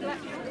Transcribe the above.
Reflection. Yeah.